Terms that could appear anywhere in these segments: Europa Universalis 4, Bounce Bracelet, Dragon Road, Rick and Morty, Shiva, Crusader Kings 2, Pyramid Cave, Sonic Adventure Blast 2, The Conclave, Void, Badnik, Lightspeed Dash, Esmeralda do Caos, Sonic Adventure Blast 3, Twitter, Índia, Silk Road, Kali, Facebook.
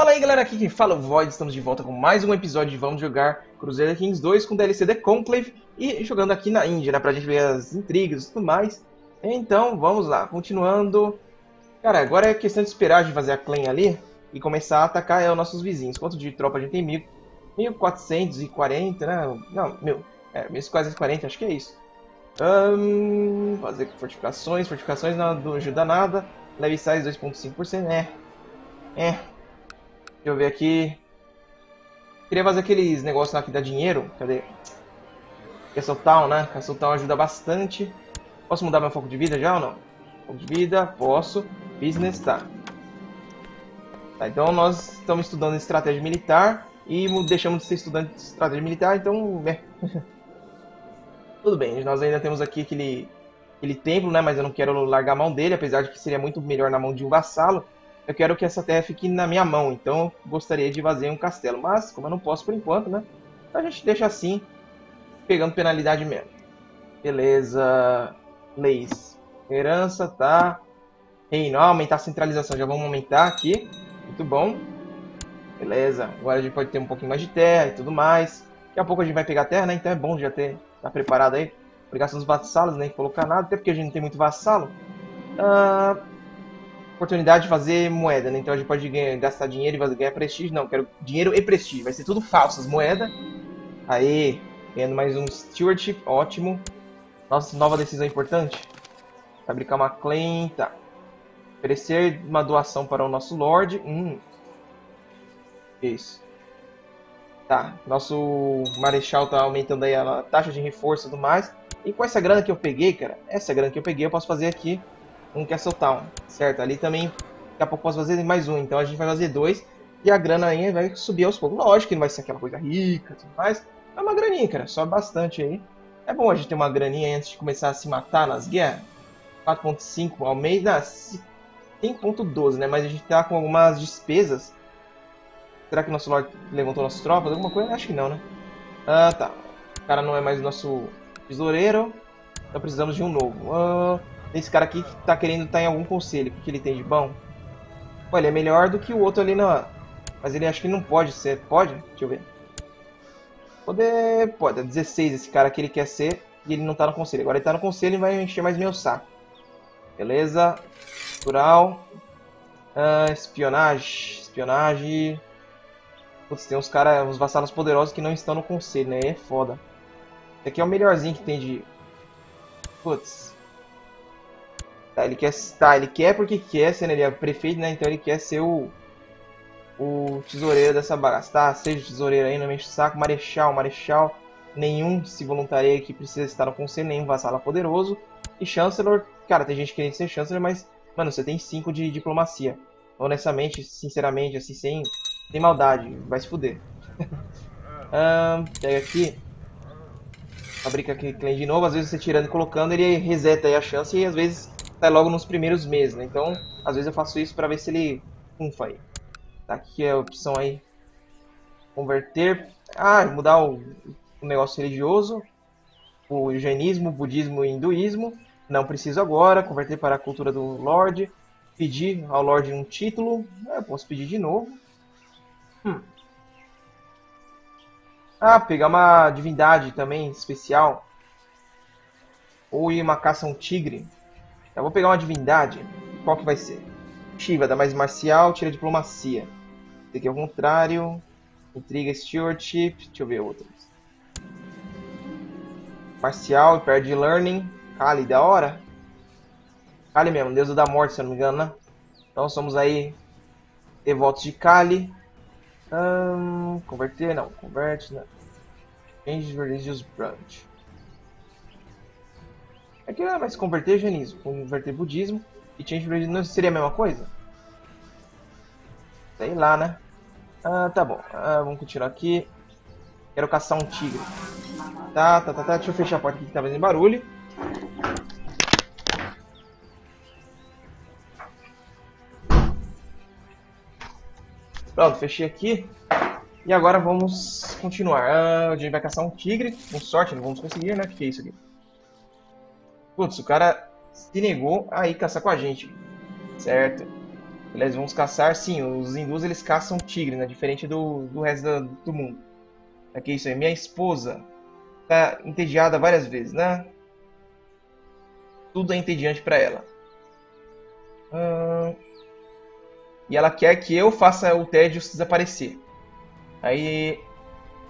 Fala aí galera, aqui quem fala é o Void, estamos de volta com mais um episódio de Vamos Jogar Crusader Kings 2 com DLC The Conclave e jogando aqui na Índia, né, pra gente ver as intrigas e tudo mais. Então, vamos lá, continuando. Cara, agora é questão de esperar de fazer a claim ali e começar a atacar os nossos vizinhos. Quanto de tropa a gente tem? 1440, né? Não, quase 40, acho que é isso. Fazer fortificações, não ajuda nada. Leve size 2.5%, né? Deixa eu ver aqui. Queria fazer aqueles negócios lá que dá dinheiro. Cadê? Castle Town, né? Castle Town ajuda bastante. Posso mudar meu foco de vida já ou não? Foco de vida, posso. Business, tá. Tá, então nós estamos estudando estratégia militar. E deixamos de ser estudante de estratégia militar, então... Tudo bem, nós ainda temos aqui aquele templo, né? Mas eu não quero largar a mão dele, apesar de que seria muito melhor na mão de um vassalo. Eu quero que essa terra fique na minha mão, então eu gostaria de fazer um castelo. Mas, como eu não posso por enquanto, né? A gente deixa assim, pegando penalidade mesmo. Beleza. Leis. Herança, tá. Reino, ó, aumentar a centralização. Já vamos aumentar aqui. Muito bom. Beleza. Agora a gente pode ter um pouquinho mais de terra e tudo mais. Daqui a pouco a gente vai pegar terra, né? Então é bom já ter... Tá preparado aí? Obrigação dos vassalos, nem colocar nada. Até porque a gente não tem muito vassalo. Oportunidade de fazer moeda, né? Então a gente pode gastar dinheiro e ganhar prestígio. Não, quero dinheiro e prestígio. Vai ser tudo falsas moedas. Aí, ganhando mais um stewardship. Ótimo. Nossa, nova decisão importante. Fabricar uma claim, tá. Oferecer uma doação para o nosso Lorde. Isso. Tá, nosso Marechal tá aumentando aí a taxa de reforço e tudo mais. E com essa grana que eu peguei, cara, eu posso fazer aqui um Castle Town, certo? Ali também, daqui a pouco posso fazer mais um, então a gente vai fazer dois. E a grana aí vai subir aos poucos. Lógico que não vai ser aquela coisa rica e tudo mais. É uma graninha, cara, sobe bastante aí. É bom a gente ter uma graninha aí antes de começar a se matar nas guerras. 4.5 ao mês, não, 5.12, né? Mas a gente tá com algumas despesas. Será que o nosso Lorde levantou nossas tropas? Alguma coisa? Acho que não, né? Ah, tá. O cara não é mais o nosso tesoureiro. Então precisamos de um novo. Esse cara aqui que tá querendo estar em algum conselho. O que ele tem de bom? Pô, ele é melhor do que o outro ali na... Mas ele acho que não pode ser. Pode? Deixa eu ver. Poder... Pode. É 16 esse cara que ele quer ser. E ele não tá no conselho. Agora ele tá no conselho e vai encher mais meu saco. Beleza. Cultural. Espionagem. Putz, tem uns caras, uns vassalos poderosos que não estão no conselho, né? É foda. Esse aqui é o melhorzinho que tem de... Putz. Tá, ele quer... Tá, ele quer porque quer ser, né? Ele é prefeito, né? Então ele quer ser o tesoureiro dessa bagaça. Tá, seja o tesoureiro aí, não mexe o saco. Marechal, Nenhum se voluntaria que precisa estar no conselho, nenhum vassalo poderoso. E Chancellor... Cara, tem gente querendo ser Chancellor, mas... Mano, você tem 5 de diplomacia. Honestamente, sinceramente, assim, sem... Tem maldade, vai se fuder. Pega aqui. Fabrica aqui claim de novo. Às vezes você tirando e colocando, ele reseta aí a chance. E às vezes tá logo nos primeiros meses, né? Então, às vezes eu faço isso pra ver se ele... Pumfa aí. Tá, aqui é a opção aí. Converter. Ah, mudar o negócio religioso. O jainismo, budismo e hinduísmo. Não preciso agora. Converter para a cultura do Lorde. Pedir ao Lorde um título. Eu posso pedir de novo. Ah, pegar uma divindade também especial. Ou ir uma caça a um tigre. Eu vou pegar uma divindade. Qual que vai ser? Shiva, dá mais marcial, tira diplomacia. Esse aqui é o contrário. Intriga, stewardship. Deixa eu ver outras. Marcial, perde learning. Kali, da hora. Kali mesmo, deusa da morte, se eu não me engano, né? Então somos aí devotos de Kali. Converter, não. Converte, não. Change religious branch. Aqui não é mais converter jainismo. Converter budismo. E change religion não seria a mesma coisa? Sei lá, né? Ah, tá bom. Vamos continuar aqui. Quero caçar um tigre. Tá. Deixa eu fechar a porta aqui que tá fazendo barulho. Pronto, fechei aqui. E agora vamos continuar. A gente vai caçar um tigre. Com sorte, não vamos conseguir, né? O que é isso aqui? Putz, o cara se negou a ir caçar com a gente. Certo. Eles vão caçar, sim, os hindus eles caçam tigre, né? Diferente do resto do mundo. Aqui, isso aí. Minha esposa tá entediada várias vezes, né? Tudo é entediante pra ela. E ela quer que eu faça o tédio se desaparecer. Aí,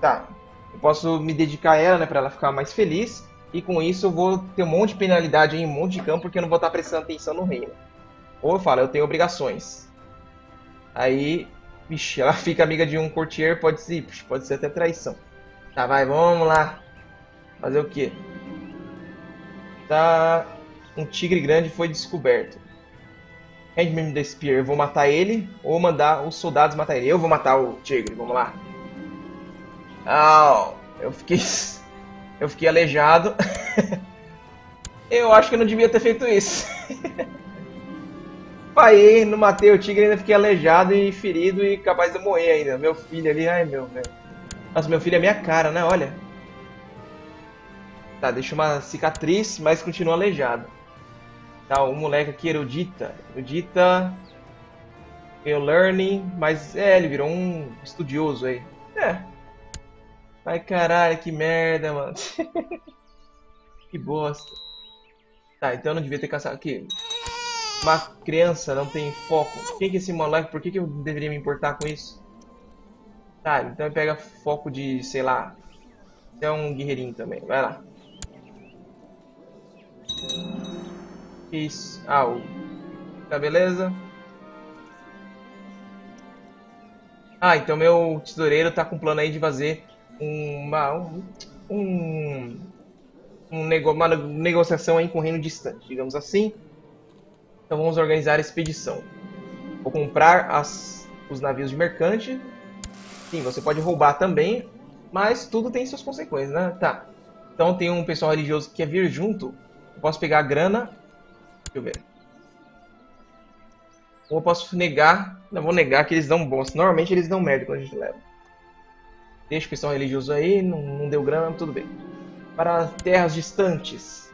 tá. Eu posso me dedicar a ela, né? Pra ela ficar mais feliz. E com isso eu vou ter um monte de penalidade aí, um monte de campo, porque eu não vou estar prestando atenção no reino. Ou eu falo, eu tenho obrigações. Aí, vixi, ela fica amiga de um courtier, pode ser até traição. Tá, vai, vamos lá. Fazer o quê? Tá, um tigre grande foi descoberto. Hand me the spear, eu vou matar ele ou mandar os soldados matar ele? Eu vou matar o tigre, vamos lá. Ah, eu fiquei aleijado. Eu acho que eu não devia ter feito isso. Aí, não matei o tigre, ainda fiquei aleijado e ferido e capaz de morrer ainda. Meu filho ali, ai meu velho. Nossa, meu filho é minha cara, né? Olha. Tá, deixa uma cicatriz, mas continua aleijado. Tá, o moleque aqui, erudita. Erudita. Ganhou learning, mas é, ele virou um estudioso aí. É. Ai caralho, que merda, mano. Que bosta. Tá, então eu não devia ter caçado aqui. Uma criança não tem foco. Quem que é esse moleque? Por que eu deveria me importar com isso? Tá, então ele pega foco de, sei lá. É um guerreirinho também, vai lá. Isso. Ah, o... Tá, beleza. Ah, então meu tesoureiro tá com um plano aí de fazer uma negociação aí com o reino distante, digamos assim. Então vamos organizar a expedição. Vou comprar os navios de mercante. Sim, você pode roubar também, mas tudo tem suas consequências, né? Tá. Então tem um pessoal religioso que quer vir junto. Eu posso pegar a grana. Deixa eu ver. Ou eu posso negar. Não, vou negar que eles dão bons. Normalmente eles dão merda quando a gente leva. Deixa o pessoal religioso aí. Não deu grana, tudo bem. Para terras distantes.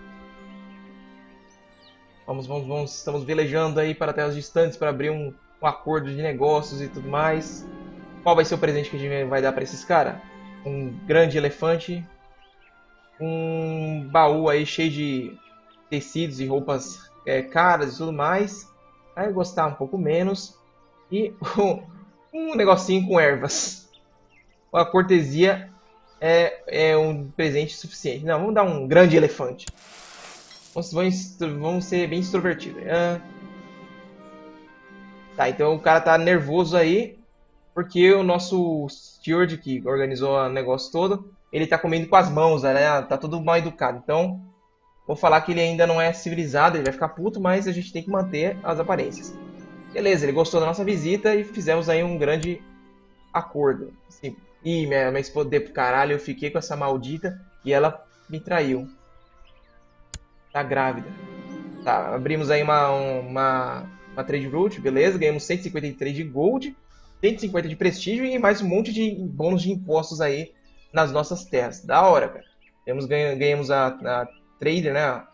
Vamos, estamos velejando aí para terras distantes para abrir um acordo de negócios e tudo mais. Qual vai ser o presente que a gente vai dar para esses caras? Um grande elefante. Um baú aí cheio de tecidos e roupas caras e tudo mais. Vai gostar um pouco menos. E um negocinho com ervas. A cortesia é um presente suficiente. Não, vamos dar um grande elefante. Vão ser bem extrovertidos. Tá, então o cara tá nervoso aí. Porque o nosso steward que organizou o negócio todo, ele tá comendo com as mãos, né? Tá todo mal educado. Então, vou falar que ele ainda não é civilizado, ele vai ficar puto, mas a gente tem que manter as aparências. Beleza, ele gostou da nossa visita e fizemos aí um grande acordo. Assim, ih, minha esposa, caralho, eu fiquei com essa maldita e ela me traiu. Tá grávida. Tá, abrimos aí uma trade route, beleza. Ganhamos 153 de gold, 150 de prestígio e mais um monte de bônus de impostos aí nas nossas terras. Da hora, cara. Ganhamos a trader, né? Uma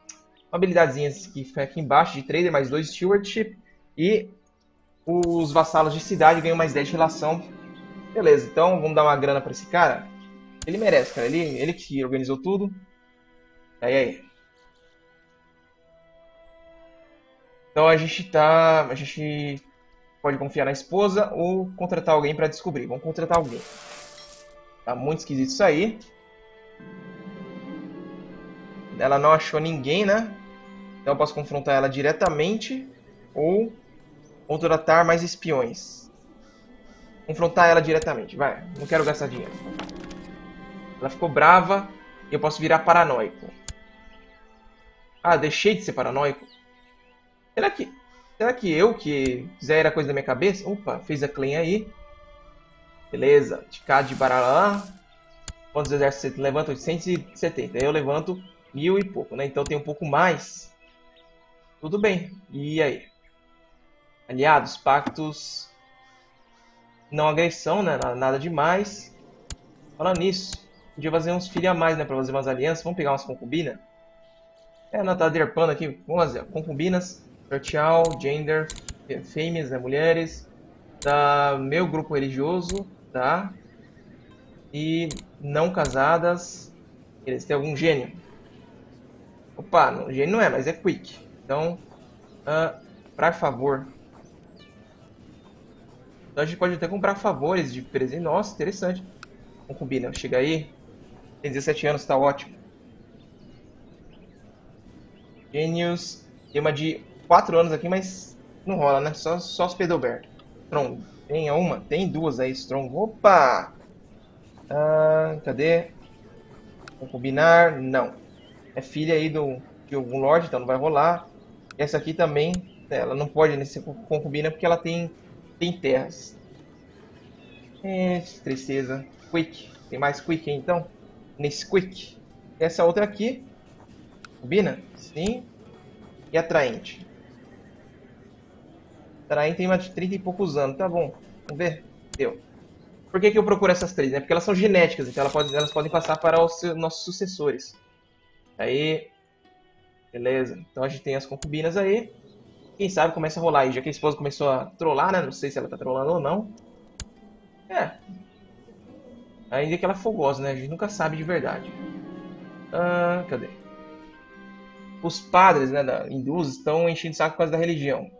habilidadezinha que fica aqui embaixo de trader, mais 2 stewardship. E os vassalos de cidade ganham mais 10 de relação. Beleza, então vamos dar uma grana pra esse cara. Ele merece, cara. Ele que organizou tudo. Aí. Então a gente pode confiar na esposa ou contratar alguém para descobrir. Vamos contratar alguém. Tá muito esquisito isso aí. Ela não achou ninguém, né? Então eu posso confrontar ela diretamente ou contratar mais espiões. Confrontar ela diretamente, vai. Não quero gastar dinheiro. Ela ficou brava e eu posso virar paranoico. Ah, deixei de ser paranoico. Será que eu que fizer era coisa da minha cabeça? Opa, fez a claim aí. Beleza, de cá de baralá. Quantos exércitos você levanta? 870. Aí eu levanto 1000 e pouco, né? Então tem um pouco mais. Tudo bem. E aí? Aliados, pactos. Não agressão, né? Nada demais. Falando nisso, podia fazer uns filhos a mais, né? Pra fazer umas alianças. Vamos pegar umas concubinas? É, não, tá derpando aqui. Vamos fazer concubinas. Tchau, gender, fêmeas, né, mulheres, da meu grupo religioso, tá? E não casadas, eles têm algum gênio. Opa, não, gênio não é, mas é quick. Então, pra favor. Então a gente pode até comprar favores de presente. Nossa, interessante. Concubina, chega aí. Tem 17 anos, tá ótimo. Gênios. Tem uma de 4 anos aqui, mas não rola, né? Só os pedobertos. Strong. Tem uma? Tem duas aí, Strong. Opa! Cadê? Combinar? Não. É filha aí de algum lord, então não vai rolar. Essa aqui também, ela não pode ser concubina porque ela tem terras. É, tristeza. Quick. Tem mais quick aí, então? Nesse quick. Essa outra aqui. Concubina? Sim. E atraente. Atraente tem mais de 30 e poucos anos, tá bom. Vamos ver. Deu. Por que eu procuro essas três? Né? Porque elas são genéticas, então elas podem passar para os nossos sucessores. Aí, beleza. Então a gente tem as concubinas aí. Quem sabe começa a rolar aí. Já que a esposa começou a trollar, né? Não sei se ela tá trollando ou não. É. Ainda que ela é fogosa, né? A gente nunca sabe de verdade. Cadê? Os padres, né, da hindus estão enchendo o saco por causa da religião.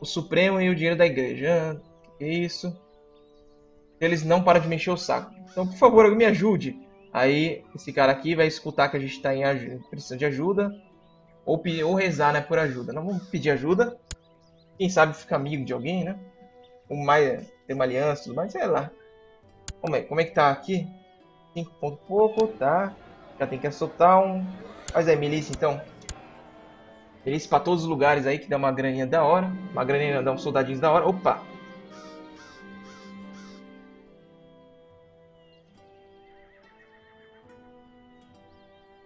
O Supremo e o dinheiro da igreja. Que isso? Eles não param de mexer o saco. Então, por favor, me ajude. Aí, esse cara aqui vai escutar que a gente está precisando de ajuda. Ou rezar, né, por ajuda. Não vamos pedir ajuda. Quem sabe fica amigo de alguém, né? Tem uma aliança, tudo mais, sei lá. Como é que tá aqui? 5 pontos pouco, tá. Já tem que assaltar um... Mas é milícia, então. Milícia pra todos os lugares aí, que dá uma graninha da hora. Uma graninha, dá uns soldadinhos da hora. Opa!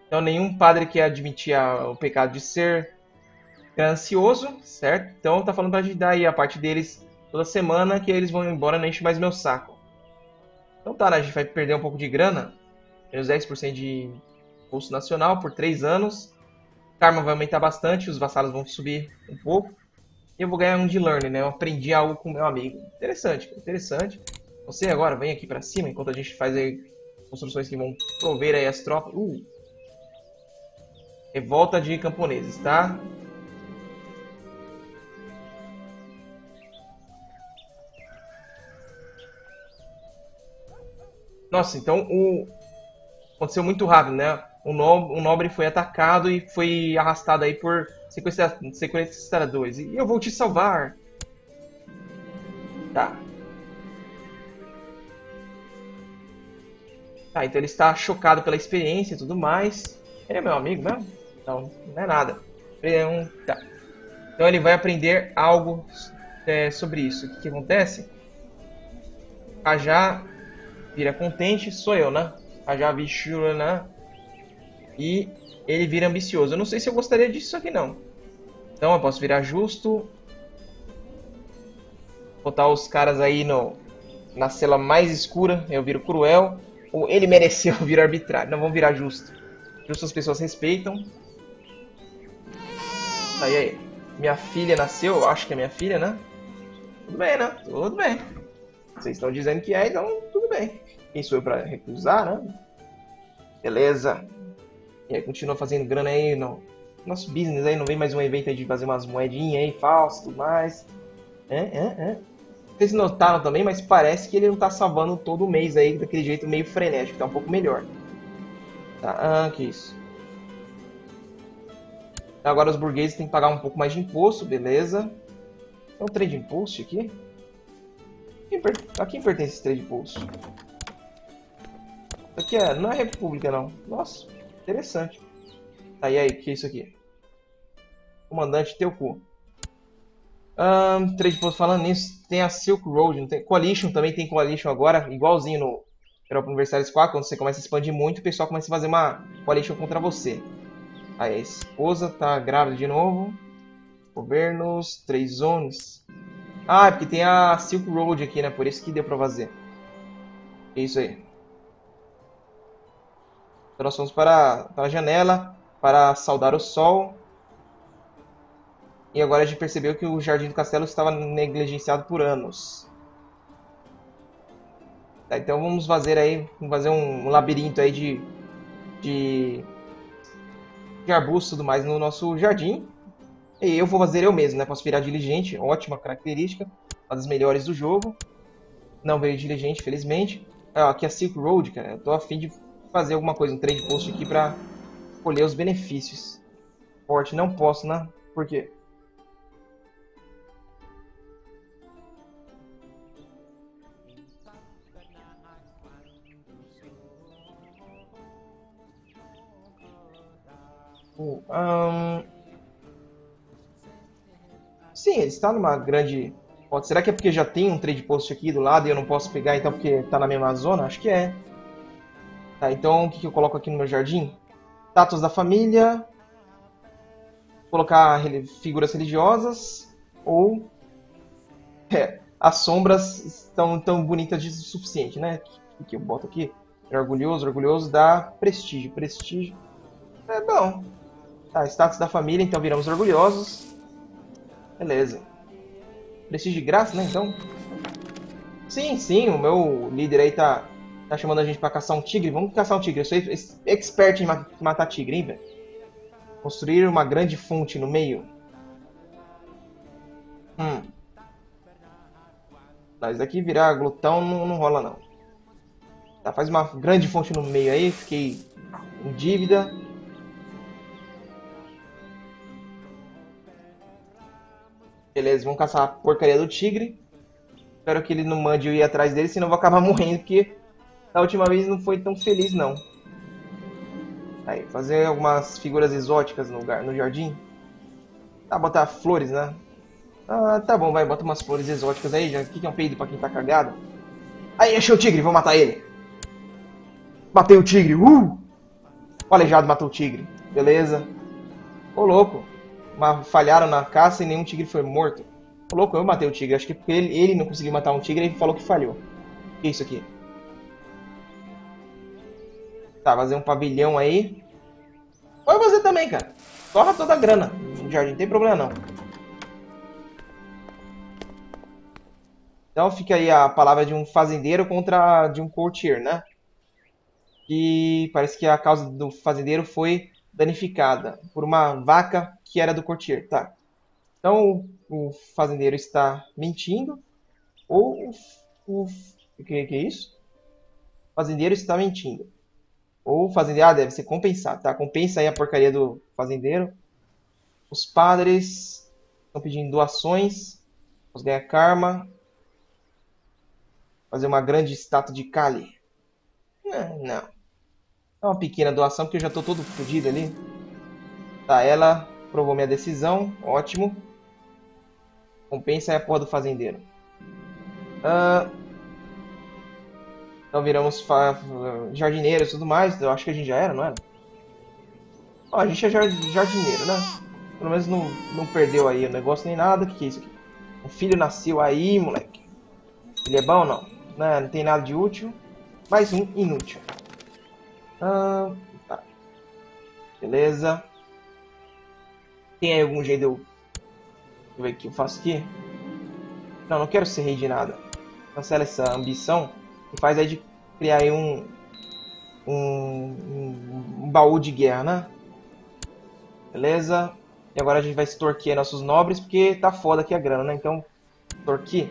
Então, nenhum padre quer admitir o pecado de ser ganancioso, certo? Então, tá falando pra gente dar aí a parte deles toda semana, que eles vão embora, não enche mais meu saco. Então tá, né? A gente vai perder um pouco de grana. Menos 10% de bolso nacional por 3 anos. Karma vai aumentar bastante, os vassalos vão subir um pouco. E eu vou ganhar um de learning, né? Eu aprendi algo com meu amigo. Interessante, interessante. Você agora vem aqui pra cima, enquanto a gente faz aí construções que vão prover aí as tropas. Revolta de camponeses, tá? Nossa, então aconteceu muito rápido, né? O nobre foi atacado e foi arrastado aí por sequestradores. E eu vou te salvar. Tá. Tá, então ele está chocado pela experiência e tudo mais. Ele é meu amigo, né? Então, não é nada. Tá. Então ele vai aprender algo sobre isso. O que acontece? Cajá vira contente, sou eu, né? Cajá Vishura, né? E ele vira ambicioso. Eu não sei se eu gostaria disso aqui, não. Então eu posso virar justo. Botar os caras aí na cela mais escura. Eu viro cruel. Ou ele mereceu vir arbitrário. Não, vamos virar justo. Justo as pessoas respeitam. Aí. Minha filha nasceu. Eu acho que é minha filha, né? Tudo bem, né? Tudo bem. Vocês estão dizendo que é, então tudo bem. Quem sou eu pra recusar, né? Beleza. E aí continua fazendo grana aí no nosso business aí, não vem mais um evento aí de fazer umas moedinhas aí, falsas e tudo mais. Vocês notaram também, mas parece que ele não tá salvando todo mês aí, daquele jeito meio frenético, tá um pouco melhor. Tá, que isso. Agora os burgueses têm que pagar um pouco mais de imposto, beleza. É um trade imposto aqui? A quem pertence esse trade imposto? Isso aqui não é república, não. Nossa. Interessante. Tá, e aí, o que é isso aqui? Comandante, teu cu. Três pontos falando nisso. Tem a Silk Road, não tem? Coalition também tem Coalition agora, igualzinho no Europa Universalis 4. Quando você começa a expandir muito, o pessoal começa a fazer uma Coalition contra você. Aí a esposa tá grávida de novo. Governos, 3 zones. Ah, é porque tem a Silk Road aqui, né? Por isso que deu pra fazer. É isso aí. Então nós vamos para a janela, para saudar o sol. E agora a gente percebeu que o Jardim do Castelo estava negligenciado por anos. Tá, então vamos fazer aí, um labirinto aí de arbustos e tudo mais no nosso jardim. E eu vou fazer eu mesmo, né? Posso virar diligente, ótima característica, uma das melhores do jogo. Não virei diligente, felizmente. Ah, aqui é a Silk Road, cara. Eu tô a fim de fazer alguma coisa, um trade post aqui pra colher os benefícios. Forte, não posso, né? Por quê? Sim, ele está numa grande... Será que é porque já tem um trade post aqui do lado e eu não posso pegar então porque está na mesma zona? Acho que é. Tá, então o que eu coloco aqui no meu jardim? Estátuas da família. Colocar figuras religiosas. Ou... as sombras estão tão bonitas disso o suficiente, né? O que eu boto aqui? Orgulhoso, orgulhoso dá prestígio. Prestígio... é bom. Tá, status da família, então viramos orgulhosos. Beleza. Prestígio de graça, né, então? Sim, sim, o meu líder aí tá chamando a gente pra caçar um tigre. Vamos caçar um tigre, eu sou expert em matar tigre, hein, velho? Construir uma grande fonte no meio. Tá, isso daqui virar glutão não rola, não. Tá, faz uma grande fonte no meio aí, fiquei em dívida. Beleza, vamos caçar a porcaria do tigre. Espero que ele não mande eu ir atrás dele, senão eu vou acabar morrendo, porque da última vez não foi tão feliz, não. Aí, fazer algumas figuras exóticas no jardim. Tá, botar flores, né? Ah, tá bom, vai, bota umas flores exóticas aí, já. O que é um peido pra quem tá cagado? Aí, achei o tigre, vou matar ele. Matei o tigre, O aleijado matou o tigre, beleza. Ô, louco. Falharam na caça e nenhum tigre foi morto. Ô, louco, eu matei o tigre. Acho que ele não conseguiu matar um tigre e falou que falhou. O que é isso aqui? Tá, fazer um pavilhão aí. Pode fazer também, cara. Torra toda a grana no jardim, não tem problema não. Então fica aí a palavra de um fazendeiro contra a de um courtier, né? E parece que a causa do fazendeiro foi danificada por uma vaca que era do courtier, tá? Então o fazendeiro está mentindo, ou o que é isso? O fazendeiro está mentindo. Ou o fazendeiro deve ser compensado, tá? Compensa aí a porcaria do fazendeiro. Os padres estão pedindo doações, vamos ganhar karma. Fazer uma grande estátua de Kali. Não. É uma pequena doação, porque eu já estou todo fodido ali. Tá, ela provou minha decisão. Ótimo. Compensa aí a porra do fazendeiro. Então viramos jardineiros e tudo mais. Eu acho que a gente já era, não era? Ó, a gente é jardineiro, né? Pelo menos não perdeu aí o negócio nem nada. O que é isso aqui? O filho nasceu aí, moleque. Ele é bom ou não? Não tem nada de útil. Mais um inútil. Tá. Beleza. Tem aí algum jeito de eu... Deixa eu ver o que eu faço aqui. Não quero ser rei de nada. Cancela essa ambição. E faz aí de criar aí um baú de guerra, né? Beleza. E agora a gente vai extorquir nossos nobres, porque tá foda aqui a grana, né? Então, extorquir.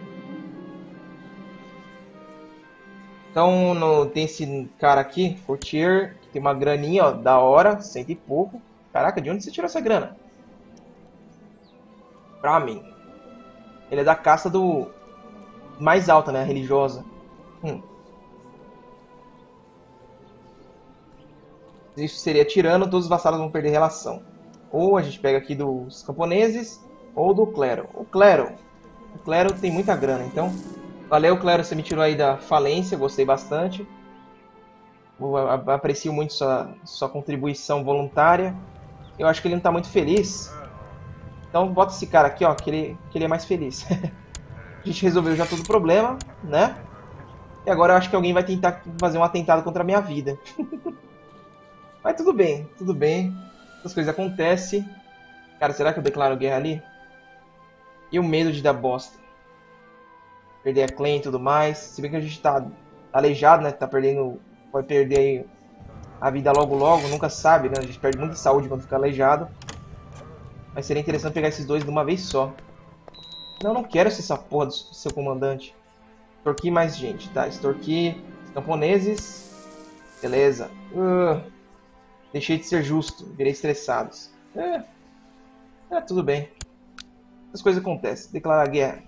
Então, tem esse cara aqui, courtier, que tem uma graninha, ó, da hora, 100 e pouco. Caraca, de onde você tirou essa grana? Pra mim. Ele é da caça do... mais alta, né? Religiosa. Isso seria tirano, todos os vassalos vão perder relação. Ou a gente pega aqui dos camponeses, ou do clero. O clero tem muita grana, então... Valeu, clero, você me tirou aí da falência, gostei bastante. Aprecio muito sua contribuição voluntária. Eu acho que ele não tá muito feliz. Então bota esse cara aqui, ó, que ele é mais feliz. A gente resolveu já todo o problema, né? E agora eu acho que alguém vai tentar fazer um atentado contra a minha vida. Mas tudo bem, tudo bem. Essas coisas acontecem. Cara, será que eu declaro guerra ali? E o medo de dar bosta. Perder a clan e tudo mais. Se bem que a gente tá aleijado, né? Tá perdendo... Vai perder a vida logo logo. Nunca sabe, né? A gente perde muito de saúde quando fica aleijado. Mas seria interessante pegar esses dois de uma vez só. Não, não quero ser essa porra do seu comandante. Extorquir mais gente, tá? Extorquir os camponeses. Beleza. Deixei de ser justo. Virei estressados. Tudo bem. As coisas acontecem. Declarar guerra.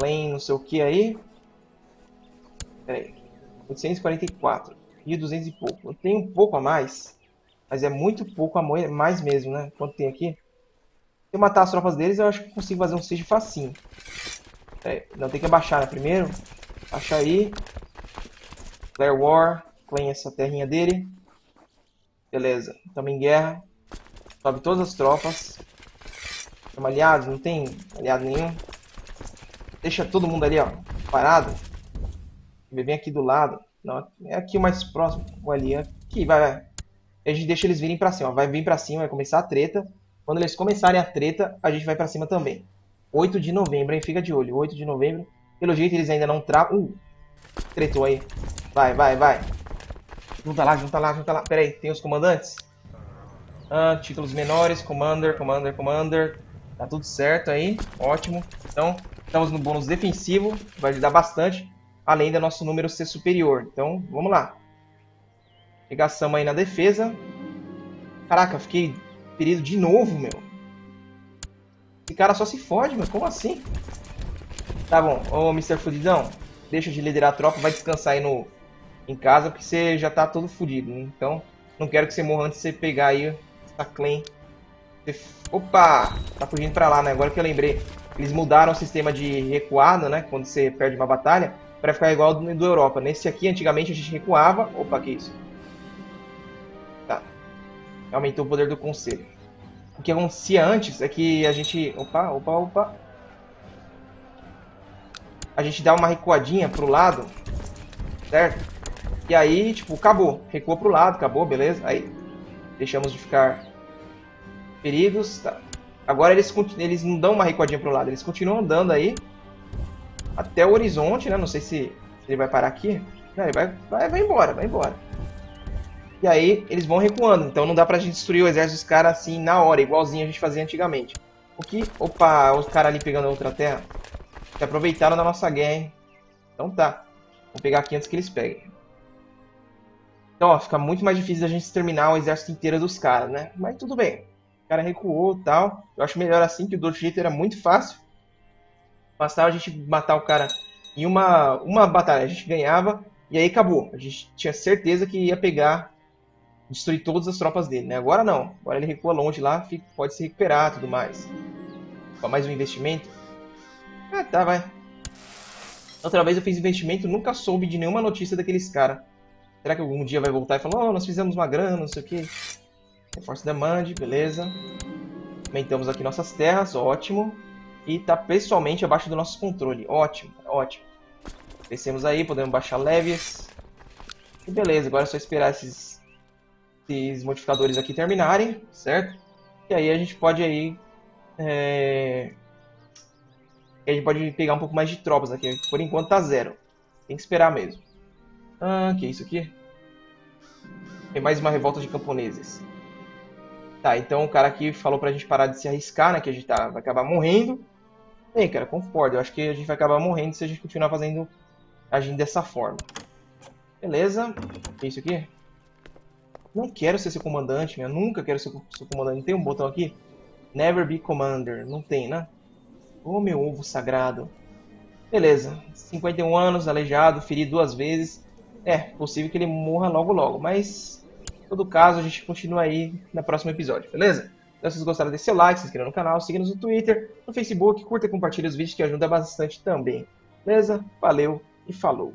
Plain, não sei o que aí. Pera aí. 844. 1.200 e pouco. Eu tenho um pouco a mais. Mas é muito pouco a mais mesmo, né? Quanto tem aqui? Se eu matar as tropas deles, eu acho que consigo fazer um siege facinho. Pera aí. Não, tem que abaixar, né? Primeiro. Abaixa aí. Flare War. Plain essa terrinha dele. Beleza. Tamo em guerra. Sobe todas as tropas. Estamos aliados? Não tem aliado nenhum. Deixa todo mundo ali, ó, parado. Vem aqui do lado. Não, é aqui o mais próximo. Ali, aqui, vai. A gente deixa eles virem pra cima. Vai vir pra cima, vai começar a treta. Quando eles começarem a treta, a gente vai pra cima também. 8 de novembro, hein? Fica de olho. 8 de novembro. Pelo jeito, eles ainda não travam. Tretou aí. Vai, vai, vai. Junta lá, junta lá, junta lá. Pera aí, tem os comandantes? Ah, títulos menores. Commander, commander, commander. Tá tudo certo aí, ótimo. Então, estamos no bônus defensivo, vai ajudar bastante, além do nosso número ser superior. Então, vamos lá. Regaçamos aí na defesa. Caraca, fiquei ferido de novo, meu. Esse cara só se fode, meu, como assim? Tá bom, ô Mr. Fudidão, deixa de liderar a tropa, vai descansar aí em casa, porque você já tá todo fudido, né? Então, não quero que você morra antes de você pegar aí essa clan. Opa! Tá fugindo pra lá, né? Agora que eu lembrei. Eles mudaram o sistema de recuada, né? Quando você perde uma batalha, pra ficar igual ao do Europa. Nesse aqui, antigamente, a gente recuava. Opa, que isso? Tá. Aumentou o poder do conselho. O que acontecia antes é que a gente... Opa, opa, opa. A gente dá uma recuadinha pro lado. Certo? E aí, tipo, acabou. Recuou pro lado, acabou, beleza? Aí, deixamos de ficar... feridos, tá. Agora eles não dão uma recuadinha pro lado, eles continuam andando aí até o horizonte, né? Não sei se ele vai parar aqui. Não, ele vai embora, vai embora. E aí eles vão recuando, então não dá pra gente destruir o exército dos caras assim na hora, igualzinho a gente fazia antigamente. O que... Opa, os caras ali pegando a outra terra. Se aproveitaram da nossa guerra, hein? Então tá. Vamos pegar aqui antes que eles peguem. Então, ó, fica muito mais difícil a gente exterminar o exército inteiro dos caras, né? Mas tudo bem. O cara recuou e tal. Eu acho melhor assim, que o do outro jeito era muito fácil. Bastava a gente matar o cara em uma batalha. A gente ganhava e aí acabou. A gente tinha certeza que ia pegar, destruir todas as tropas dele, né? Agora não. Agora ele recua longe lá, pode se recuperar e tudo mais. Opa, mais um investimento. Ah, tá, vai. Outra vez eu fiz investimento, nunca soube de nenhuma notícia daqueles caras. Será que algum dia vai voltar e falar, oh, nós fizemos uma grana, não sei o que... Reforço da Mande, beleza. Aumentamos aqui nossas terras, ótimo. E tá pessoalmente abaixo do nosso controle, ótimo, ótimo. Descemos aí, podemos baixar leves. E beleza, agora é só esperar esses modificadores aqui terminarem, certo? E aí a gente pode aí... A gente pode pegar um pouco mais de tropas aqui, por enquanto tá zero. Tem que esperar mesmo. Ah, que é isso aqui? Tem mais uma revolta de camponeses. Tá, então o cara aqui falou pra gente parar de se arriscar, né? Que a gente vai acabar morrendo. Ei, cara, concordo. Eu acho que a gente vai acabar morrendo se a gente continuar agindo dessa forma. Beleza. O que é isso aqui? Não quero ser seu comandante, meu. Eu nunca quero ser seu comandante. Não tem um botão aqui? Never be commander. Não tem, né? Ô, meu ovo sagrado. Beleza. 51 anos, aleijado, ferido 2 vezes. É, possível que ele morra logo logo, mas... Em todo caso, a gente continua aí no próximo episódio, beleza? Então, se vocês gostaram, deixe seu like, se inscreva no canal, siga-nos no Twitter, no Facebook, curta e compartilha os vídeos que ajudam bastante também. Beleza? Valeu e falou!